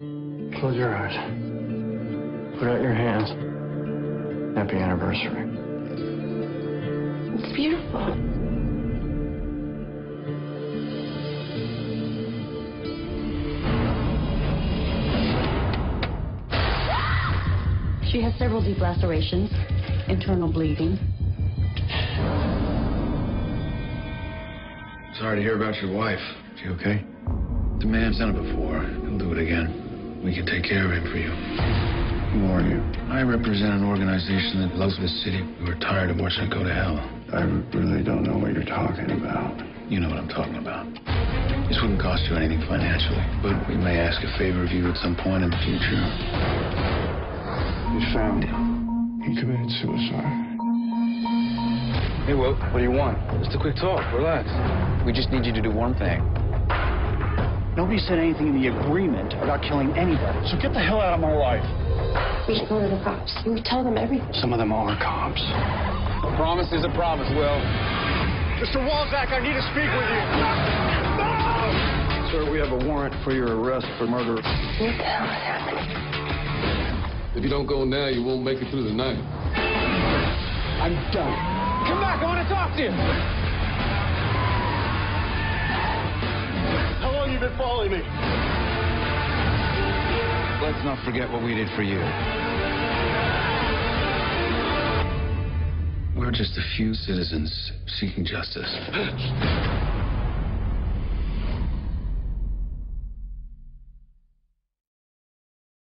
Close your eyes. Put out your hands. Happy anniversary. It's beautiful. She has several deep lacerations, internal bleeding. Sorry to hear about your wife. Is she okay? The man's done it before. He'll do it again. We can take care of him for you. Who are you? I represent an organization that loves this city. We're tired of watching it go to hell. I really don't know what you're talking about. You know what I'm talking about. This wouldn't cost you anything financially, but we may ask a favor of you at some point in the future. His family. He committed suicide. Hey, Will, what do you want? Just a quick talk, relax. We just need you to do one thing. Nobody said anything in the agreement about killing anybody, so get the hell out of my life. We should go to the cops. We would tell them everything. Some of them are cops. A promise is a promise, Will. Mr. Walczak, I need to speak with you. No! Sir, we have a warrant for your arrest for murder. What the hell is happening? If you don't go now, you won't make it through the night. I'm done. Come back, I want to talk to you. How long have you been following me? Let's not forget what we did for you. We're just a few citizens seeking justice.